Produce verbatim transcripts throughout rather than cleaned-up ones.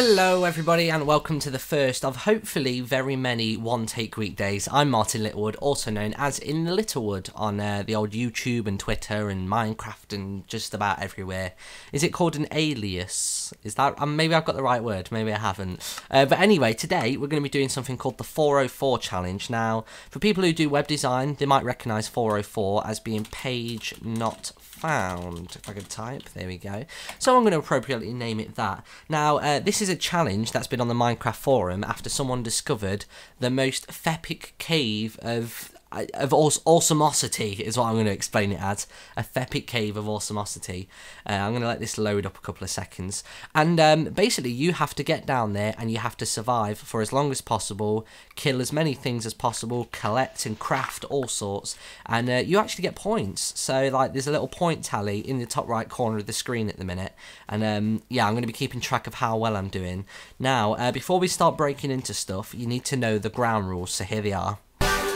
Hello everybody and welcome to the first of hopefully very many one take weekdays. I'm Martin Littlewood, also known as In The Littlewood on uh, the old YouTube and Twitter and Minecraft and just about everywhere. Is it called an alias? Is that um, maybe I've got the right word, maybe I haven't. Uh, but anyway, today we're going to be doing something called the four oh four challenge. Now, for people who do web design, they might recognise four oh four as being page not found. If I could type, there we go. So I'm going to appropriately name it that. Now, uh, this is a challenge that's been on the Minecraft forum after someone discovered the most epic cave of of awesomosity, is what I'm going to explain it as. A epic cave of awesomosity. Uh, I'm going to let this load up a couple of seconds. And um, basically, you have to get down there and you have to survive for as long as possible, kill as many things as possible, collect and craft all sorts, and uh, you actually get points. So, like, there's a little point tally in the top right corner of the screen at the minute. And, um, yeah, I'm going to be keeping track of how well I'm doing. Now, uh, before we start breaking into stuff, you need to know the ground rules, so here they are.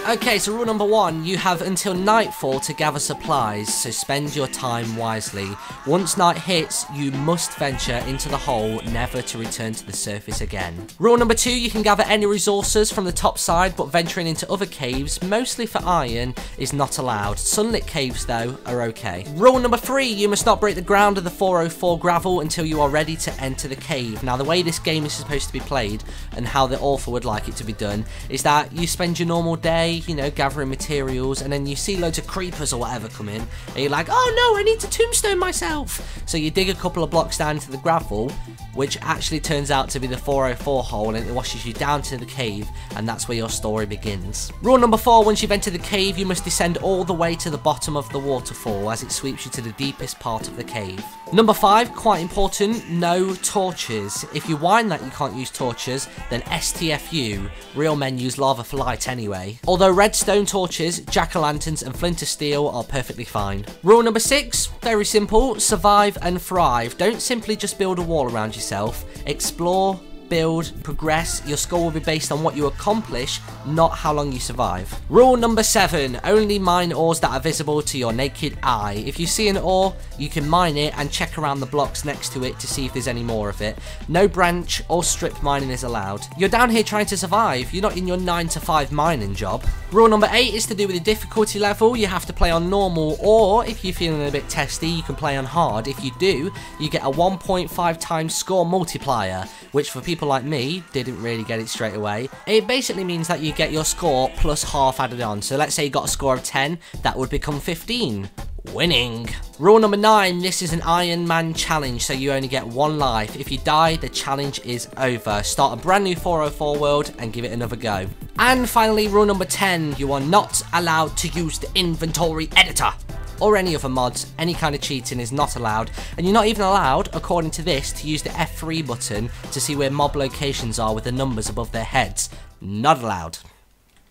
Okay, so rule number one, you have until nightfall to gather supplies, so spend your time wisely. Once night hits, you must venture into the hole, never to return to the surface again. Rule number two, you can gather any resources from the top side, but venturing into other caves, mostly for iron, is not allowed. Sunlit caves, though, are okay. Rule number three, you must not break the ground of the four oh four gravel until you are ready to enter the cave. Now, the way this game is supposed to be played, and how the author would like it to be done, is that you spend your normal day, you know, gathering materials, and then you see loads of creepers or whatever come in, and you're like, oh no, I need to tombstone myself. So you dig a couple of blocks down into the gravel, which actually turns out to be the four oh four hole, and it washes you down to the cave, and that's where your story begins. Rule number four, once you've entered the cave, you must descend all the way to the bottom of the waterfall, as it sweeps you to the deepest part of the cave. Number five, quite important, no torches. If you whine that you can't use torches, then S T F U. Real men use lava for light anyway. Although Although redstone torches, jack-o'-lanterns and flint of steel are perfectly fine. Rule number six, very simple, survive and thrive. Don't simply just build a wall around yourself. Explore, build, progress. Your score will be based on what you accomplish, not how long you survive. Rule number seven, only mine ores that are visible to your naked eye. If you see an ore, you can mine it and check around the blocks next to it to see if there's any more of it. No branch or strip mining is allowed. You're down here trying to survive. You're not in your nine to five mining job. Rule number eight is to do with the difficulty level. You have to play on normal, or if you're feeling a bit testy, you can play on hard. If you do, you get a one point five times score multiplier, which for people like me didn't really get it straight away. It basically means that you get your score plus half added on. So let's say you got a score of ten, that would become fifteen. Winning. Rule number nine, this is an Iron Man challenge, so you only get one life. If you die, the challenge is over. Start a brand new four oh four world and give it another go. And finally, rule number ten, you are not allowed to use the inventory editor or any other mods. Any kind of cheating is not allowed, and you're not even allowed, according to this, to use the F three button to see where mob locations are with the numbers above their heads. Not allowed.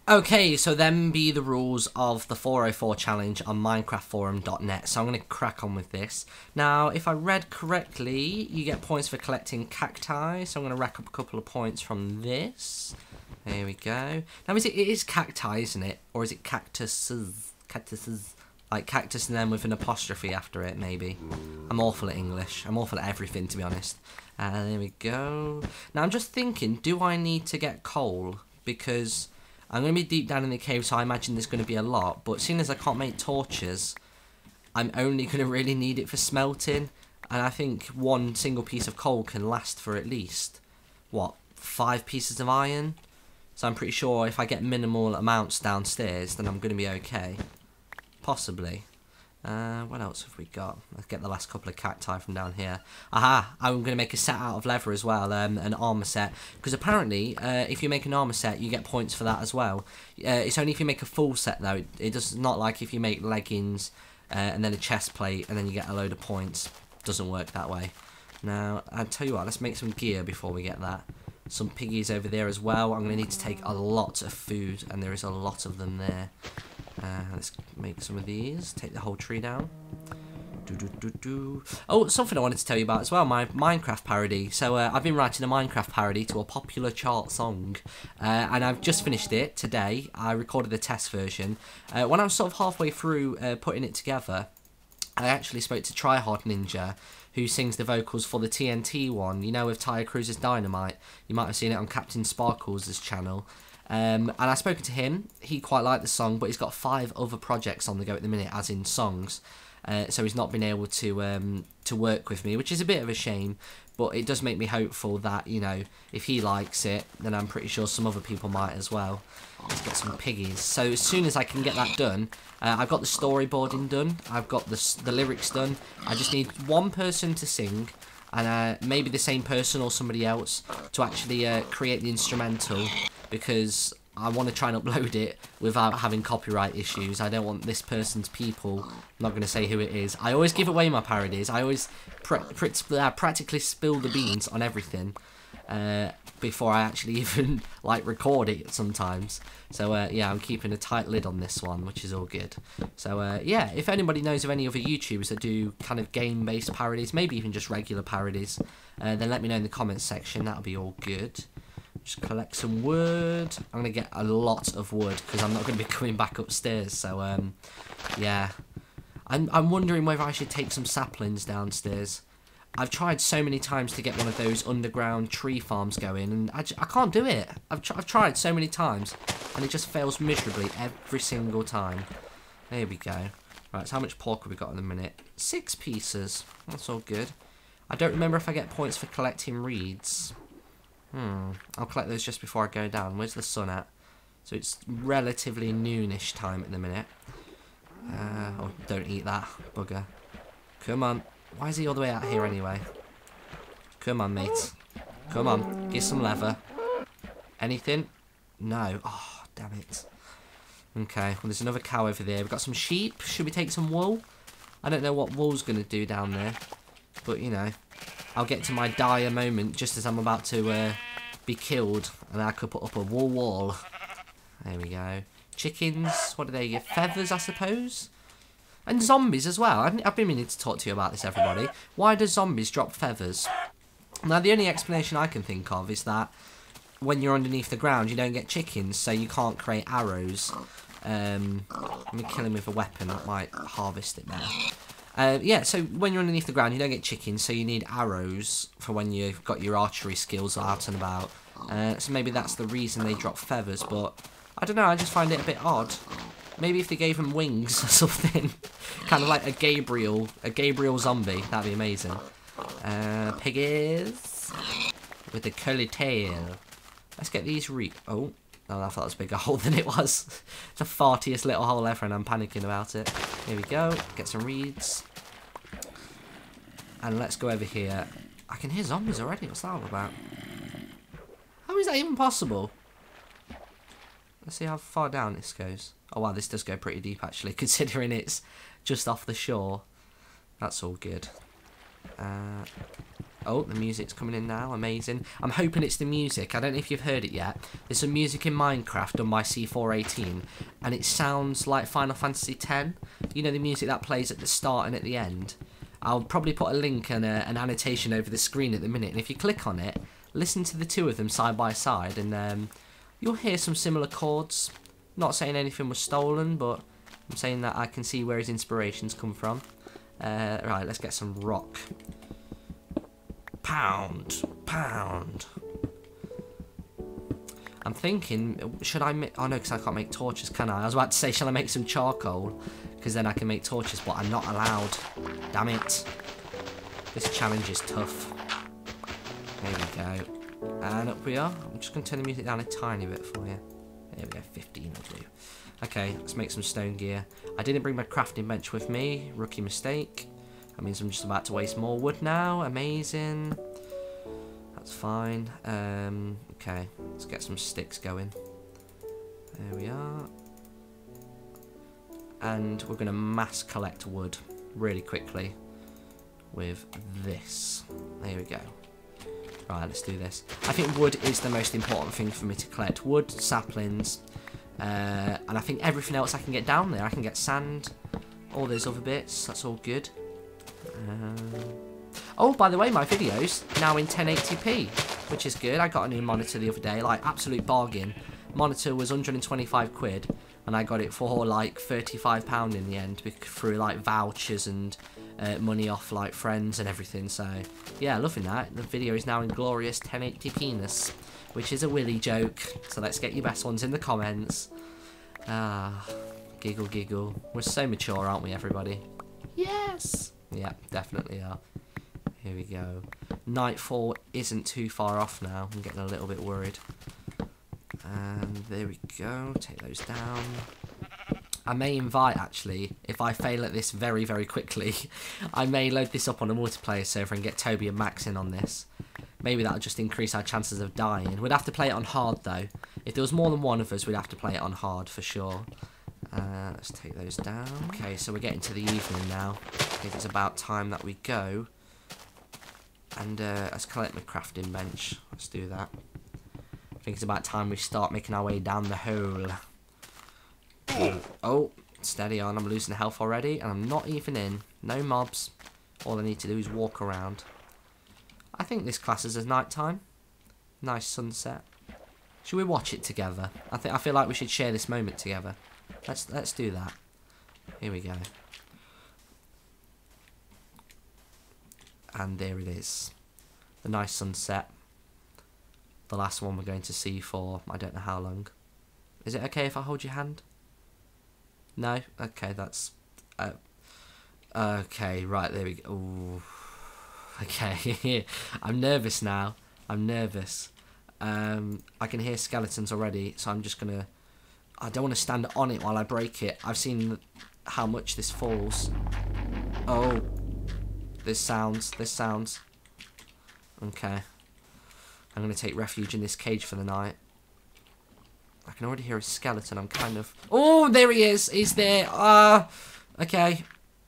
Okay, so them be the rules of the four oh four challenge on Minecraft Forum dot net, so I'm going to crack on with this. Now, if I read correctly, you get points for collecting cacti, so I'm going to rack up a couple of points from this. There we go. Now, is it, it is cacti, isn't it? Or is it cactuses? Cactuses. Like cactus and then with an apostrophe after it, maybe. I'm awful at English. I'm awful at everything, to be honest. Uh, there we go. Now, I'm just thinking, do I need to get coal? Because I'm going to be deep down in the cave, so I imagine there's going to be a lot. But seeing as I can't make torches, I'm only going to really need it for smelting. And I think one single piece of coal can last for at least, what, five pieces of iron? So I'm pretty sure if I get minimal amounts downstairs, then I'm going to be okay. Possibly. Uh, what else have we got? Let's get the last couple of cacti from down here. Aha! I'm going to make a set out of leather as well, um, an armour set. Because apparently, uh, if you make an armour set, you get points for that as well. Uh, it's only if you make a full set, though. It, it does not, like if you make leggings, uh, and then a chest plate, and then you get a load of points. Doesn't work that way. Now, I'll tell you what, let's make some gear before we get that. Some piggies over there as well. I'm going to need to take a lot of food, and there is a lot of them there. Uh, let's make some of these. Take the whole tree down. Do, do, do, do. Oh, something I wanted to tell you about as well, my Minecraft parody. So uh, I've been writing a Minecraft parody to a popular chart song, uh, and I've just finished it today. I recorded the test version. Uh, when I was sort of halfway through uh, putting it together, I actually spoke to Tryhard Ninja, who sings the vocals for the T N T one, you know, with Tyre Cruiser's Dynamite. You might have seen it on Captain Sparkles' channel. Um, and I've spoken to him. He quite liked the song, but he's got five other projects on the go at the minute, as in songs. Uh, so he's not been able to um, to work with me, which is a bit of a shame. But it does make me hopeful that, you know, if he likes it, then I'm pretty sure some other people might as well. Let's get some piggies. So as soon as I can get that done, uh, I've got the storyboarding done. I've got the, the lyrics done. I just need one person to sing, and uh, maybe the same person or somebody else to actually uh, create the instrumental, because I want to try and upload it without having copyright issues. I don't want this person's people. I'm not going to say who it is. I always give away my parodies. I always pra pr uh, practically spill the beans on everything uh, before I actually even like record it sometimes. So uh, yeah, I'm keeping a tight lid on this one, which is all good. So uh, yeah, if anybody knows of any other YouTubers that do kind of game-based parodies, maybe even just regular parodies, uh, then let me know in the comments section. That'll be all good. Just collect some wood. I'm going to get a lot of wood because I'm not going to be coming back upstairs. So, um, yeah. I'm, I'm wondering whether I should take some saplings downstairs. I've tried so many times to get one of those underground tree farms going, and I, j I can't do it. I've, tr I've tried so many times, and it just fails miserably every single time. There we go. Right, so how much pork have we got in a minute? Six pieces. That's all good. I don't remember if I get points for collecting reeds. Hmm, I'll collect those just before I go down. Where's the sun at? So it's relatively noonish time at the minute. Uh, oh, don't eat that, bugger. Come on. Why is he all the way out here anyway? Come on, mate. Come on, get some leather. Anything? No. Oh, damn it. Okay, well, there's another cow over there. We've got some sheep. Should we take some wool? I don't know what wool's going to do down there, but, you know, I'll get to my dire moment just as I'm about to uh, be killed, and I could put up a wool wall. There we go. Chickens, what do they get? Feathers, I suppose? And zombies as well. I've been meaning to talk to you about this, everybody. Why do zombies drop feathers? Now, the only explanation I can think of is that when you're underneath the ground, you don't get chickens, so you can't create arrows. Um, let me kill him with a weapon. That might harvest it there. Uh, yeah, so when you're underneath the ground, you don't get chickens, so you need arrows for when you've got your archery skills out and about. Uh, so maybe that's the reason they drop feathers, but I don't know, I just find it a bit odd. Maybe if they gave them wings or something. Kind of like a Gabriel, a Gabriel zombie, that'd be amazing. Uh, piggies with the curly tail. Let's get these re- oh, no, I thought that was a bigger hole than it was. The fartiest little hole ever, and I'm panicking about it. Here we go, get some reeds. And let's go over here. I can hear zombies already, what's that all about? How is that even possible? Let's see how far down this goes. Oh wow, this does go pretty deep actually, considering it's just off the shore. That's all good. Uh, oh, the music's coming in now, amazing. I'm hoping it's the music, I don't know if you've heard it yet. There's some music in Minecraft done by C four eighteen, and it sounds like Final Fantasy X. You know the music that plays at the start and at the end? I'll probably put a link and a, an annotation over the screen at the minute, and if you click on it, listen to the two of them side by side, and um, you'll hear some similar chords. I'm not saying anything was stolen, but I'm saying that I can see where his inspirations come from. Uh, right, let's get some rock. Pound, pound. I'm thinking, should I make... oh no, because I can't make torches, can I? I was about to say, shall I make some charcoal? Because then I can make torches, but I'm not allowed. Damn it. This challenge is tough. There we go. And up we are. I'm just going to turn the music down a tiny bit for you. There we go, fifteen will do. Okay, let's make some stone gear. I didn't bring my crafting bench with me. Rookie mistake. That means I'm just about to waste more wood now. Amazing. That's fine. Um, okay, let's get some sticks going. There we are. And we're going to mass collect wood really quickly with this. There we go. Right, let's do this. I think wood is the most important thing for me to collect. Wood, saplings... Uh, and I think everything else I can get down there. I can get sand, all those other bits. That's all good. Uh, oh, by the way, my video's now in ten eighty p, which is good. I got a new monitor the other day, like absolute bargain. Monitor was one hundred and twenty-five quid, and I got it for like thirty-five pound in the end through like vouchers and uh, money off like friends and everything. So yeah, loving that. The video is now in glorious ten eighty penis, which is a Willy joke. So let's get your best ones in the comments. Ah, giggle giggle. We're so mature, aren't we, everybody? Yes. Yeah, definitely are. Here we go. Nightfall isn't too far off now. I'm getting a little bit worried. And there we go. Take those down. I may invite, actually, if I fail at this very, very quickly, I may load this up on a multiplayer server and get Toby and Max in on this. Maybe that'll just increase our chances of dying. We'd have to play it on hard, though. If there was more than one of us, we'd have to play it on hard for sure. Uh, let's take those down. Okay, so we're getting to the evening now. I think it's about time that we go. And uh, let's collect my crafting bench. Let's do that. I think it's about time we start making our way down the hole. Oh, steady on. I'm losing health already, and I'm not even in. No mobs. All I need to do is walk around. I think this class is at night time. Nice sunset. Should we watch it together? I think I feel like we should share this moment together. Let's let's do that. Here we go. And there it is. The nice sunset. The last one we're going to see for I don't know how long. Is it okay if I hold your hand? No? Okay, that's... Uh, okay, right, there we go. Ooh. Okay, I'm nervous now. I'm nervous. Um, I can hear skeletons already, so I'm just going to... I don't want to stand on it while I break it. I've seen how much this falls. Oh, there's sounds. There's sounds. Okay. I'm going to take refuge in this cage for the night. I can already hear a skeleton. I'm kind of... Oh, there he is. He's there. Ah, uh, okay.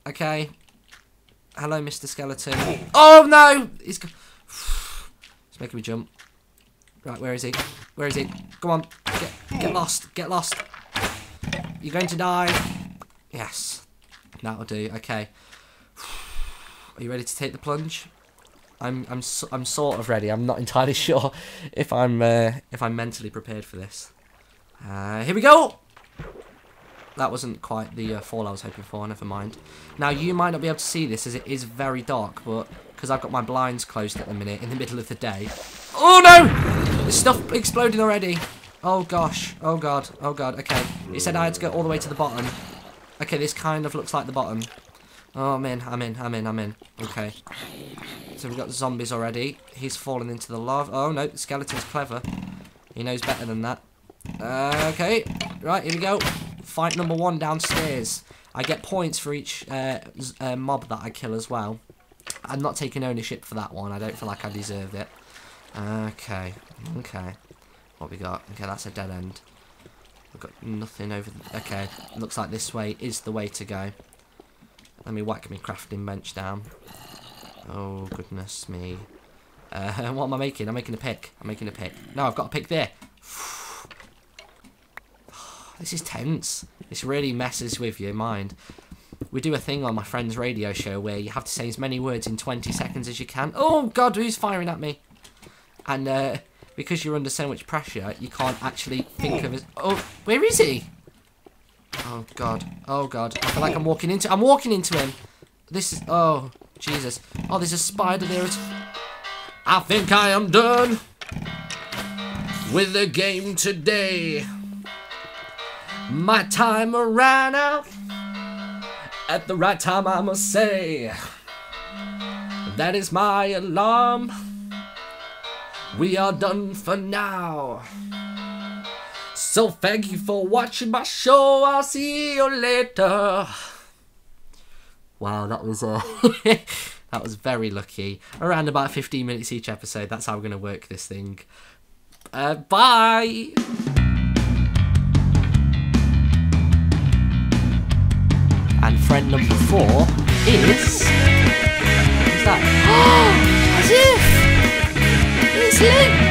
Okay. Hello, Mister Skeleton. Oh, no. He's... It's making me jump. Right, where is he? Where is he? Come on. Get, get lost. Get lost. You're going to die. Yes. That'll do. Okay. Are you ready to take the plunge? I'm I'm so, I'm sort of ready. I'm not entirely sure if I'm uh, if I'm mentally prepared for this. Uh, here we go! That wasn't quite the uh, fall I was hoping for, never mind. Now, you might not be able to see this as it is very dark, but because I've got my blinds closed at the minute in the middle of the day. Oh no! There's stuff exploding already! Oh gosh, oh god, oh god, okay. It said I had to go all the way to the bottom. Okay, this kind of looks like the bottom. Oh, I'm in, I'm in, I'm in, I'm in. Okay. So we've got zombies already. He's fallen into the lava. Oh no, the skeleton's clever. He knows better than that. Uh, okay, right, here we go. Fight number one downstairs. I get points for each uh, uh, mob that I kill as well. I'm not taking ownership for that one. I don't feel like I deserved it. Okay, okay. What we got? Okay, that's a dead end. We've got nothing over... Okay, looks like this way is the way to go. Let me whack my crafting bench down. Oh, goodness me. Uh, what am I making? I'm making a pick. I'm making a pick. No, I've got a pick there. This is tense. This really messes with your mind. We do a thing on my friend's radio show where you have to say as many words in twenty seconds as you can. Oh, God, who's firing at me? And uh, because you're under so much pressure, you can't actually think of it. Oh, where is he? Oh, God. Oh, God. I feel like I'm walking into... I'm walking into him. This is... Oh, Jesus. Oh, there's a spider there. I think I am done with the game today. My time ran out. At the right time, I must say. That is my alarm. We are done for now. So thank you for watching my show. I'll see you later. Wow, that was uh, a that was very lucky. Around about fifteen minutes each episode. That's how we're gonna work this thing. Uh, bye. And friend number four is... What's that? Oh, it's Link!